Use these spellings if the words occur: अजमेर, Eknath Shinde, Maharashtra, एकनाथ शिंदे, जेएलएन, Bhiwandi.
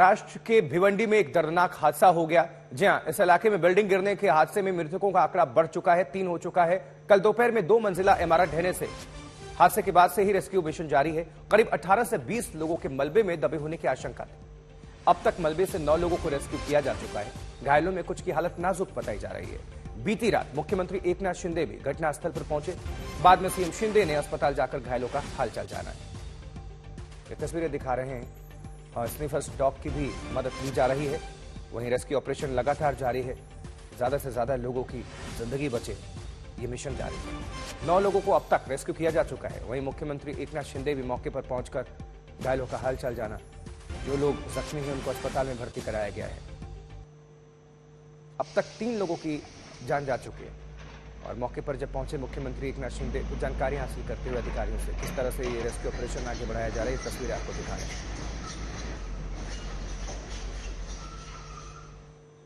महाराष्ट्र के भिवंडी में एक दर्दनाक हादसा हो गया। जी हां, इस इलाके में बिल्डिंग गिरने के हादसे में मृतकों का आंकड़ा बढ़ चुका है, 3 हो चुका है। कल दोपहर में 2 मंजिला इमारत ढहने से हादसे के बाद से ही रेस्क्यू मिशन जारी है। करीब 18 से 20 लोगों के मलबे में दबे होने की आशंका है। अब तक मलबे से 9 लोगों को रेस्क्यू किया जा चुका है। घायलों में कुछ की हालत नाजुक बताई जा रही है। बीती रात मुख्यमंत्री एकनाथ शिंदे भी घटनास्थल पर पहुंचे। बाद में सीएम शिंदे ने अस्पताल जाकर घायलों का हालचाल जाना है। ये तस्वीरें दिखा रहे हैं और स्निफर्स डॉग की भी मदद ली जा रही है। वहीं रेस्क्यू ऑपरेशन लगातार जारी है। ज्यादा से ज्यादा लोगों की जिंदगी बचे, ये मिशन जारी है। 9 लोगों को अब तक रेस्क्यू किया जा चुका है। वहीं मुख्यमंत्री एकनाथ शिंदे भी मौके पर पहुंचकर घायलों का हालचाल जाना। जो लोग जख्मी हैं उनको अस्पताल में भर्ती कराया गया है। अब तक 3 लोगों की जान जा चुकी है। और मौके पर जब पहुंचे मुख्यमंत्री एकनाथ शिंदे को जानकारी हासिल करते हुए अधिकारियों से किस तरह से ये रेस्क्यू ऑपरेशन आगे बढ़ाया जा रहा है, तस्वीरें आपको दिखा रहे हैं।